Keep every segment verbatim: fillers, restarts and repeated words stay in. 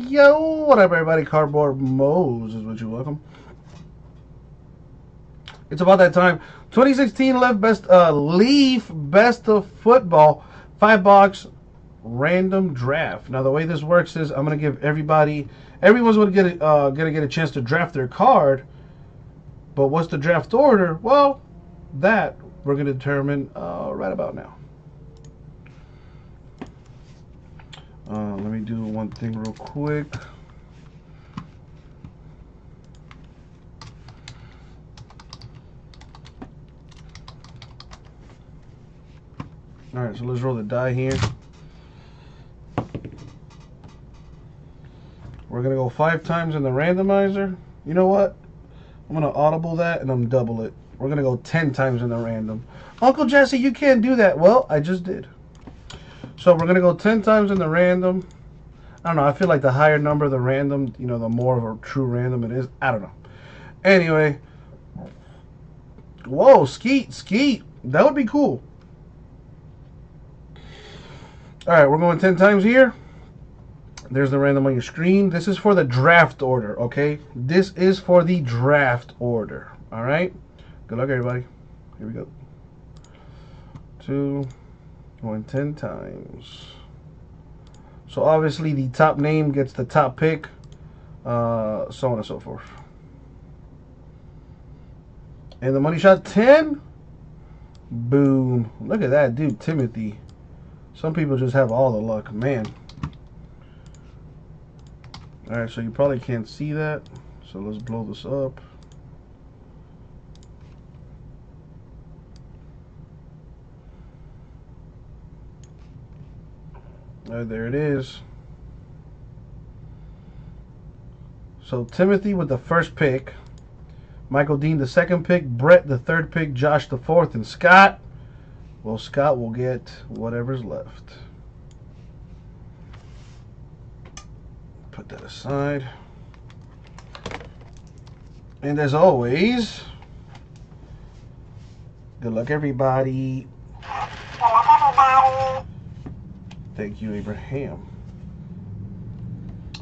Yo, what up, everybody? Cardboard Moses with you. Welcome. It's about that time. twenty sixteen Leaf Best, uh, Leaf Best of Football, five box random draft. Now the way this works is I'm gonna give everybody, everyone's gonna get a, uh, gonna get a chance to draft their card. But what's the draft order? Well, that we're gonna determine uh, right about now. Uh, let me do one thing real quick. All right, so let's roll the die here. We're gonna go five times in the randomizer. You know what? I'm gonna audible that and I'm double it. We're gonna go ten times in the random. Uncle Jesse, you can't do that. Well, I just did. So we're gonna go ten times in the random. I don't know, I feel like the higher number the random, you know, the more of a true random it is. I don't know. Anyway. Whoa, skeet, skeet. That would be cool. Alright, we're going ten times here. There's the random on your screen. This is for the draft order, okay? This is for the draft order. Alright? Good luck, everybody. Here we go. Two. Going ten times. So obviously the top name gets the top pick, uh, so on and so forth. And the money shot ten. Boom. Look at that, dude. Timothy. Some people just have all the luck, man. Alright, so you probably can't see that. So let's blow this up. Right, there it is. So Timothy with the first pick, Michael Dean the second pick, Brett the third pick, Josh the fourth, and Scott. Well, Scott will get whatever's left. Put that aside. And as always, good luck, everybody. Thank you, Abraham.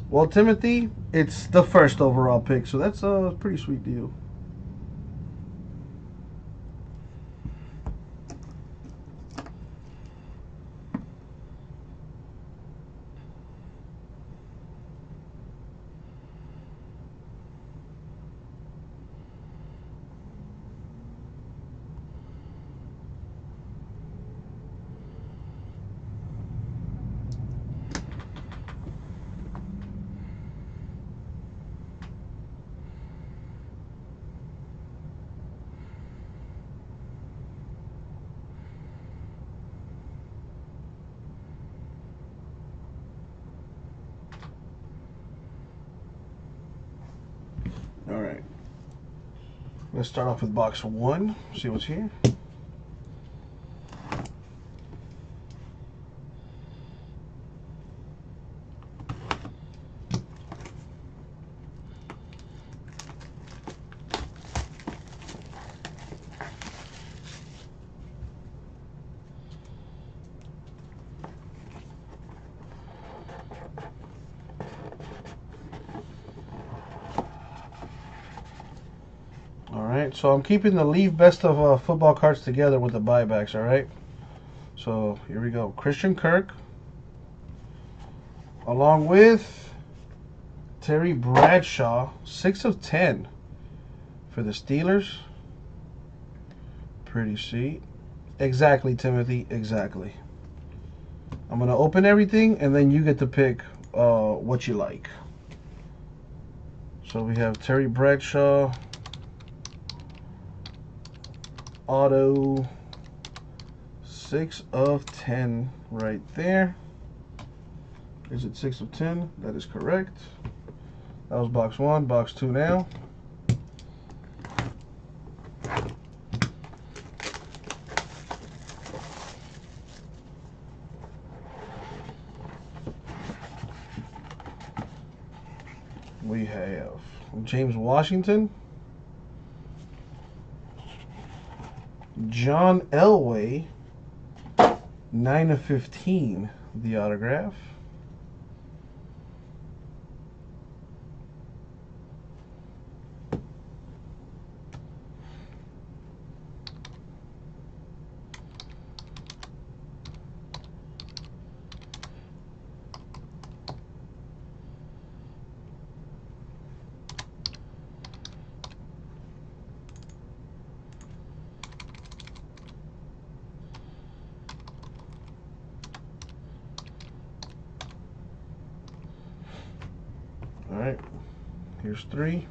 Well, Timothy, it's the first overall pick, so that's a pretty sweet deal. Alright, let's start off with box one, see what's here. So I'm keeping the Leaf Best of uh, Football cards together with the buybacks, all right? So here we go. Christian Kirk, along with Terry Bradshaw, six of ten for the Steelers. Pretty sweet. Exactly, Timothy, exactly. I'm going to open everything, and then you get to pick uh, what you like. So we have Terry Bradshaw. Auto six of ten right there. Is it six of ten? That is correct. That was box one. Box two now. We have James Washington, John Elway, nine of fifteen, the autograph. All right, here's three.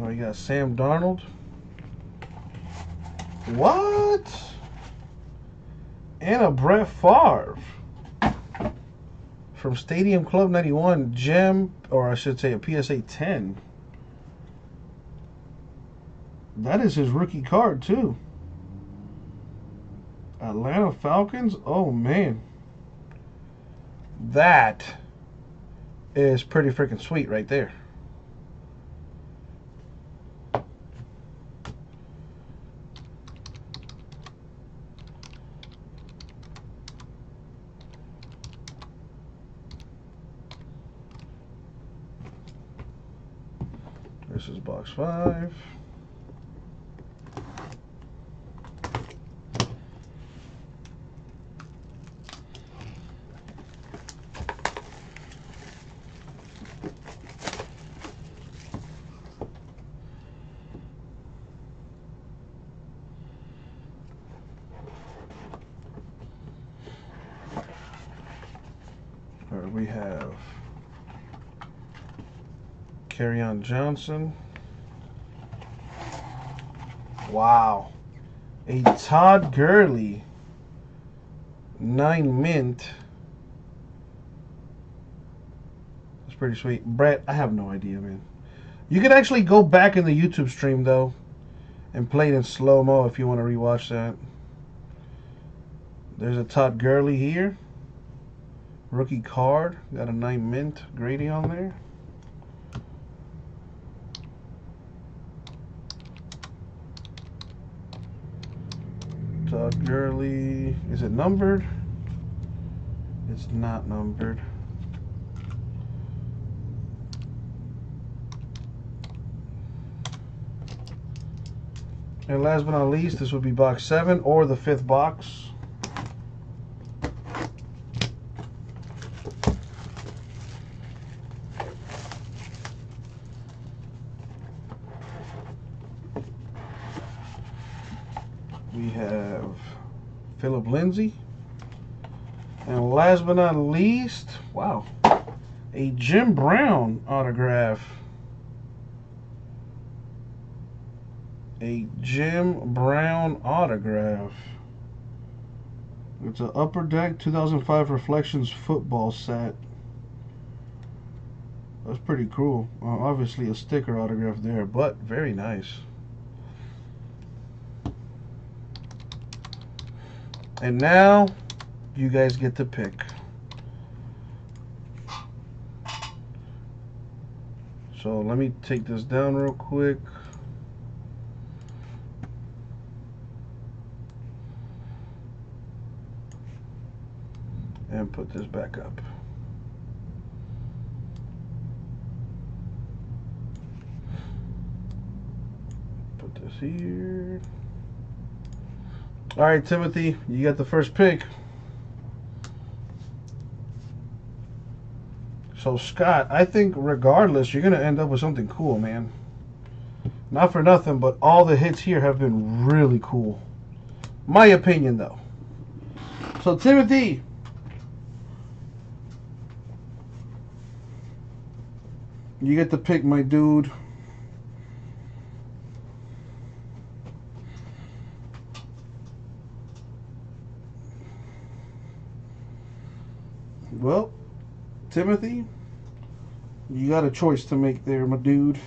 Oh, you got Sam Darnold. What? And a Brett Favre from Stadium Club ninety-one gem, or I should say a P S A ten. That is his rookie card too. Atlanta Falcons. Oh man, that is pretty freaking sweet right there. This is box five. All right, we have Kerryon Johnson. Wow. A Todd Gurley nine mint. That's pretty sweet. Brett, I have no idea, man. You could actually go back in the YouTube stream though and play it in slow-mo if you want to rewatch that. There's a Todd Gurley here. Rookie card. Got a nine mint Grady on there. Todd Gurley, is it numbered? It's not numbered. And last but not least, this would be box seven or the fifth box. We have Philip Lindsay. And last but not least, wow, a Jim Brown autograph. A Jim Brown autograph. It's an UpperDeck two thousand five Reflections football set. That's pretty cool. Uh, obviously a sticker autograph there, but very nice. And now, you guys get to pick. So let me take this down real quick. And put this back up. Put this here. All right, Timothy, you got the first pick. So, Scott, I think regardless, you're going to end up with something cool, man. Not for nothing, but all the hits here have been really cool. My opinion, though. So, Timothy, you get the pick, my dude. Well, Timothy, you got a choice to make there, my dude.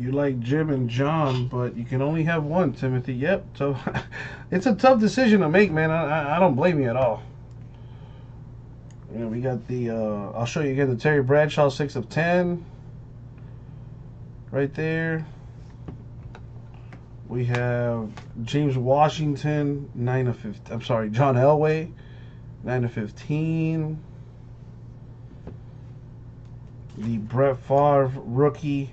you like Jim and John, but you can only have one, Timothy. Yep. So it's a tough decision to make, man. I, I don't blame you at all. You know, we got the, uh, I'll show you again, the Terry Bradshaw six of ten. Right there. We have James Washington, nine of fifteen. I'm sorry, John Elway, nine of fifteen. The Brett Favre rookie,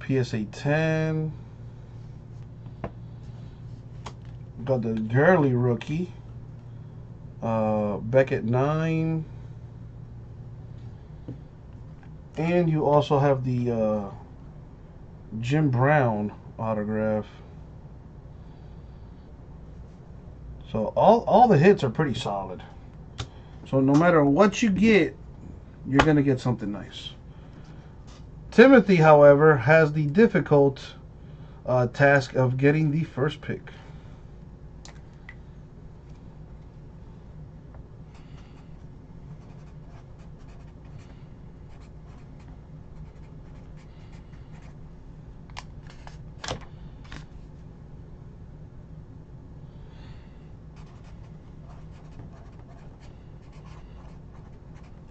P S A ten. Got the Gurley rookie, uh, Beckett nine. And you also have the uh, Jim Brown autograph. So all, all the hits are pretty solid. So no matter what you get, you're going to get something nice. Timothy, however, has the difficult uh, task of getting the first pick.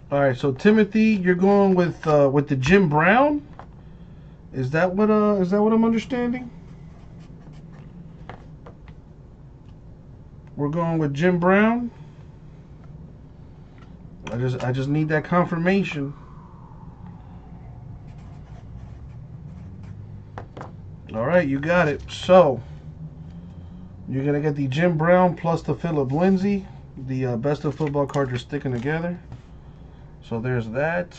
All right, so Timothy, you're going with uh, with the Jim Brown. Is that what uh is that what I'm understanding? We're going with Jim Brown. I just I just need that confirmation. All right, you got it. So you're gonna get the Jim Brown plus the Philip Lindsay. The uh, best of football cards are sticking together. So there's that.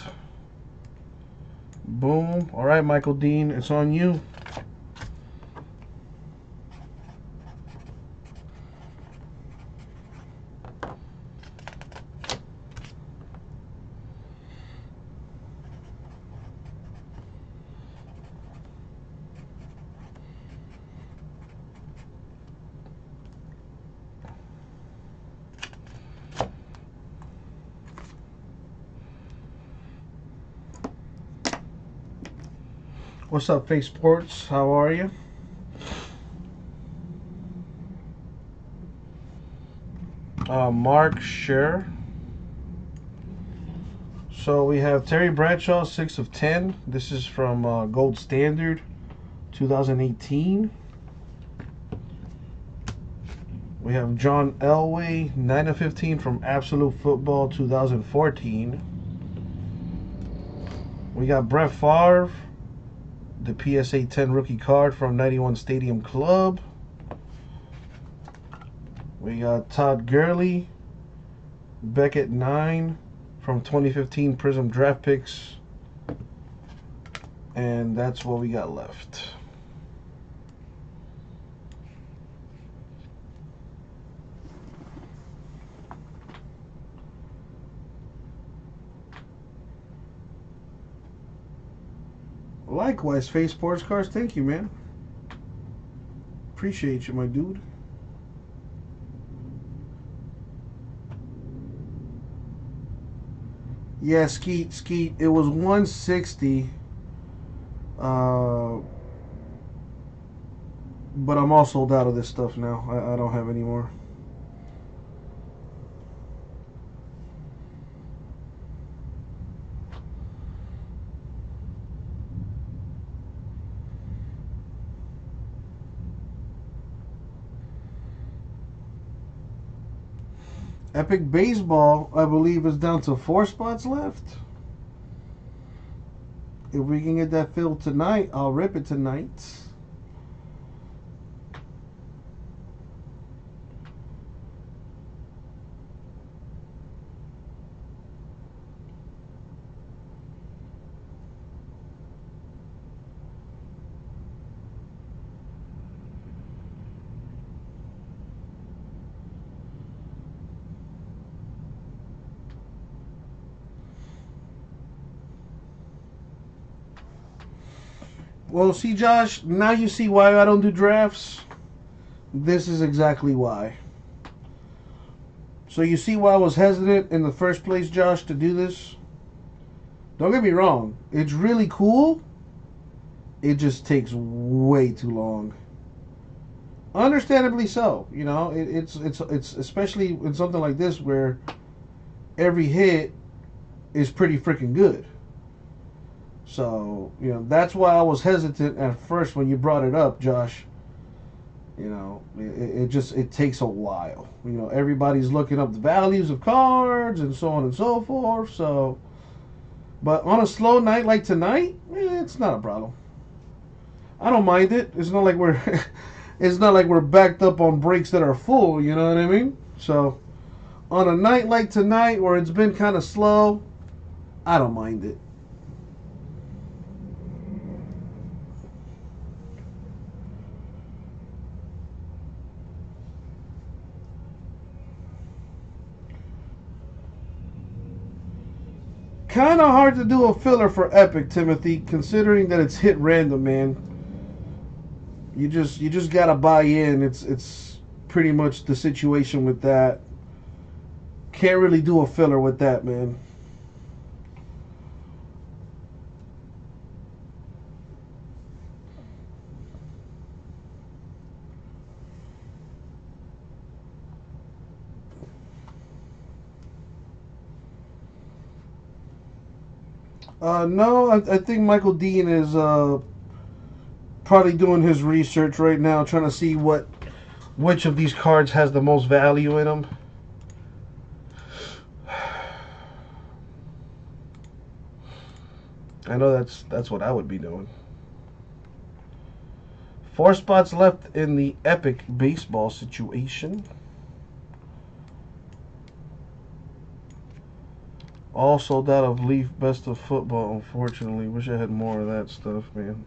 Boom. All right, Michael Dean, it's on you. What's up, Face Sports? How are you? Uh, Mark Scher. So we have Terry Bradshaw, six of ten. This is from uh, Gold Standard, two thousand eighteen. We have John Elway, nine of fifteen from Absolute Football, two thousand fourteen. We got Brett Favre, the P S A ten rookie card from ninety-one Stadium Club. We got Todd Gurley, Beckett nine from twenty fifteen Prism Draft Picks. And that's what we got left. Likewise, Face Sports Cards, thank you, man. Appreciate you, my dude. Yeah, Skeet, Skeet. It was one sixty. Uh, but I'm all sold out of this stuff now. I, I don't have any more. Epic Baseball, I believe, is down to four spots left. If we can get that filled tonight, I'll rip it tonight. Well, see, Josh, now you see why I don't do drafts. This is exactly why. So you see why I was hesitant in the first place, Josh, to do this? Don't get me wrong. It's really cool. it just takes way too long. Understandably so, you know. It, it's it's it's especially in something like this where every hit is pretty freaking good. So, you know, that's why I was hesitant at first when you brought it up, Josh. You know, it, it just, it takes a while. You know, everybody's looking up the values of cards and so on and so forth. So, but on a slow night like tonight, eh, it's not a problem. I don't mind it. It's not like we're, it's not like we're backed up on breaks that are full, you know what I mean? So, on a night like tonight where it's been kind of slow, I don't mind it. Kind of hard to do a filler for Epic, Timothy, considering that it's hit random, man. You just you just gotta buy in. It's it's pretty much the situation with that. Can't really do a filler with that, man. Uh, no, I, I think Michael Dean is uh, probably doing his research right now, trying to see what which of these cards has the most value in them. I know that's that's what I would be doing. Four spots left in the Epic baseball situation. All sold out of Leaf Best of Football, unfortunately. Wish I had more of that stuff, man.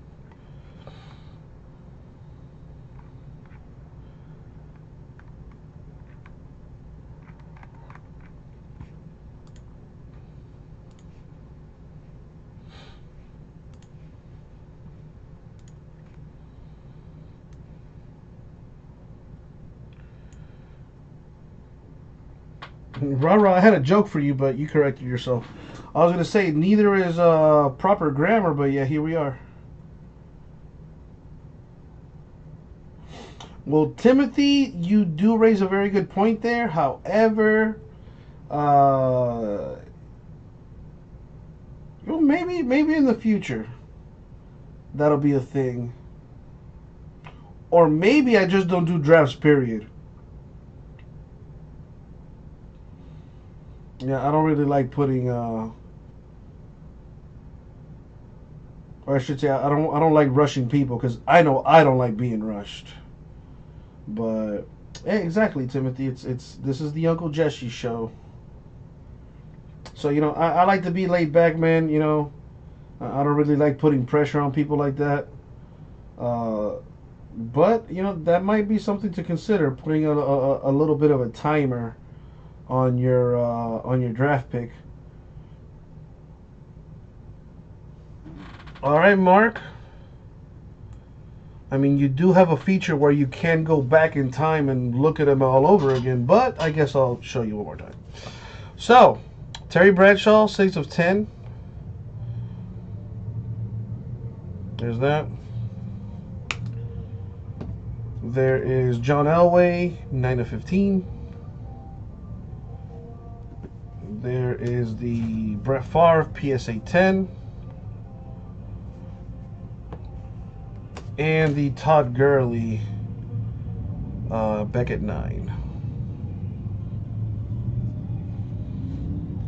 Rah-rah, I had a joke for you, but you corrected yourself. I was going to say, neither is uh, proper grammar, but yeah, here we are. Well, Timothy, you do raise a very good point there. However, uh, well, maybe, maybe in the future, that'll be a thing. Or maybe I just don't do drafts, period. Yeah, I don't really like putting, uh, or I should say, I don't, I don't like rushing people, because I know I don't like being rushed. But yeah, exactly, Timothy. It's it's this is the Uncle Jesse show. So you know, I, I like to be laid back, man. You know, I, I don't really like putting pressure on people like that. Uh, but you know, that might be something to consider, putting a a, a little bit of a timer on your uh, on your draft pick. All right, Mark. I mean, you do have a feature where you can go back in time and look at them all over again, but I guess I'll show you one more time. So, Terry Bradshaw, six of ten. There's that. There is John Elway, nine of fifteen. There is the Brett Favre P S A ten. And the Todd Gurley uh, Beckett nine.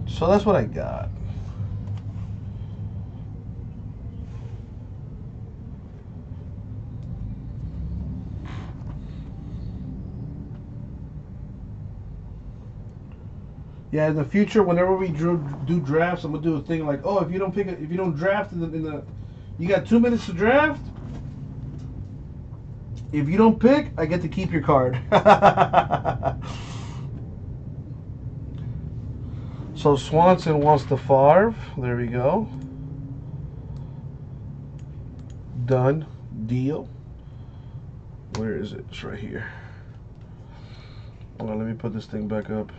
So that's what I got. Yeah, in the future, whenever we drew, do drafts, I'm gonna do a thing like, oh, if you don't pick, a, if you don't draft in the, in the, you got two minutes to draft. If you don't pick, I get to keep your card. So Swanson wants the Favre. There we go. Done deal. Where is it? It's right here. Hold on, let me put this thing back up.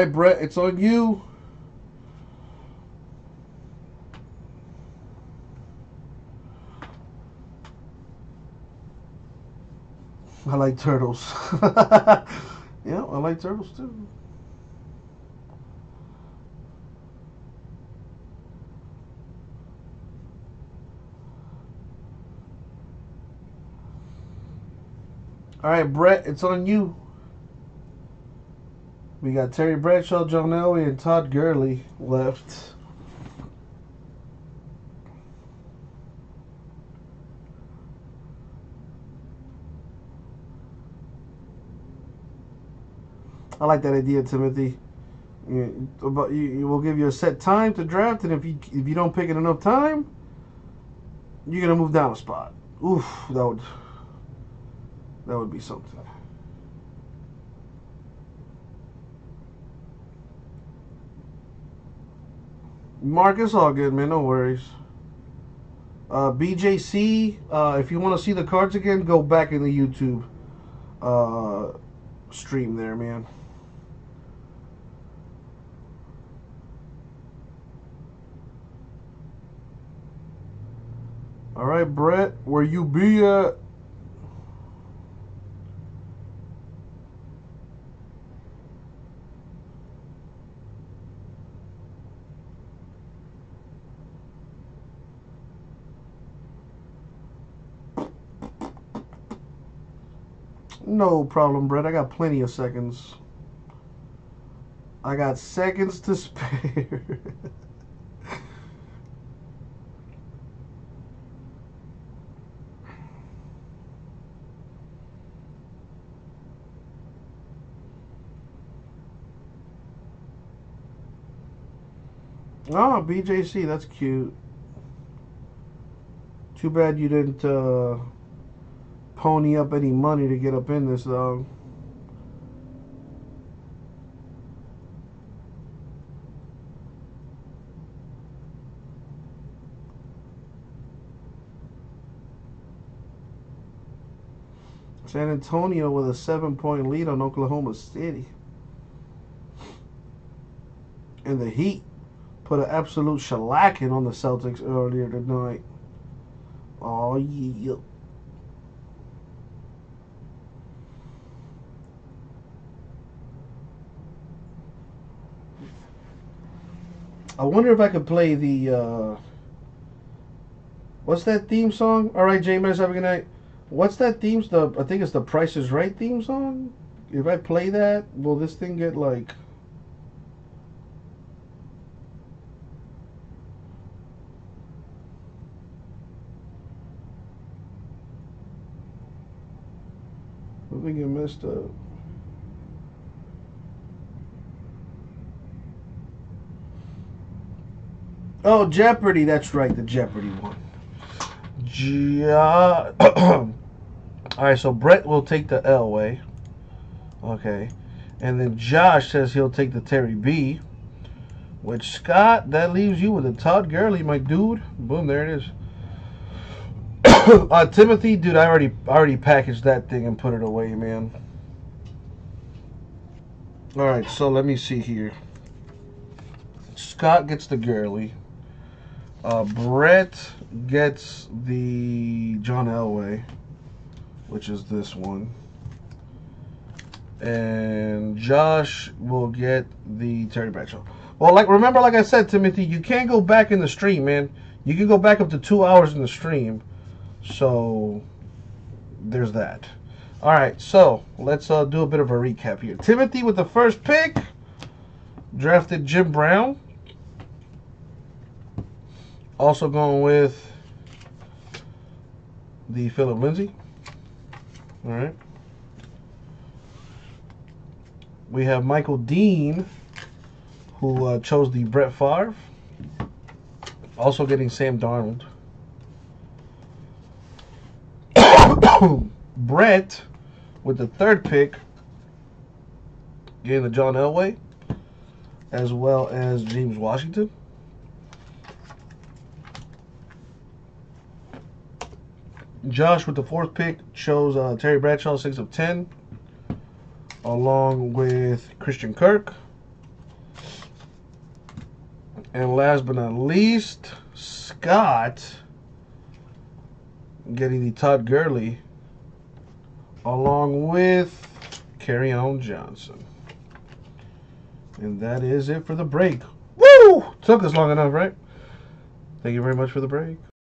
right, Brett, it's on you. I like turtles. Yeah, I like turtles too. All right, Brett, it's on you. We got Terry Bradshaw, John Elway, and Todd Gurley left. I like that idea, Timothy. You, about you, you we'll give you a set time to draft, and if you if you don't pick in enough time, you're gonna move down a spot. Oof, that would that would be something. Mark, it's all good, man. No worries. Uh, B J C, uh, if you want to see the cards again, go back in the YouTube uh, stream there, man. All right, Brett, where you be at? No problem, Brett. I got plenty of seconds. I got seconds to spare. Oh, B J C, that's cute. Too bad you didn't uh pony up any money to get up in this, though. San Antonio with a seven-point lead on Oklahoma City. And the Heat put an absolute shellacking on the Celtics earlier tonight. Oh, yeah. I wonder if I could play the, uh, what's that theme song? All right, James, have a good night. What's that theme, the, I think it's the Price is Right theme song? If I play that, will this thing get, like, I think it messed up. Oh, Jeopardy, that's right, the Jeopardy one. Je All right, so Brett will take the Elway. Okay. And then Josh says he'll take the Terry B. Which, Scott, that leaves you with the Todd Gurley, my dude. Boom, there it is. uh, Timothy, dude, I already, already packaged that thing and put it away, man. All right, so let me see here. Scott gets the Gurley. Uh, Brett gets the John Elway, which is this one, and Josh will get the Terry Bradshaw. Well, like remember, like I said, Timothy, you can't go back in the stream, man. You can go back up to two hours in the stream, so there's that. All right, so let's uh, do a bit of a recap here. Timothy with the first pick drafted Jim Brown. Also going with the Philip Lindsay. All right. We have Michael Dean, who uh, chose the Brett Favre. Also getting Sam Darnold. Brett, with the third pick, getting the John Elway, as well as James Washington. Josh, with the fourth pick, chose uh, Terry Bradshaw, six of ten, along with Christian Kirk, And last but not least, Scott getting the Todd Gurley along with Kerryon Johnson. And that is it for the break. Woo! Took us long enough, right? Thank you very much for the break.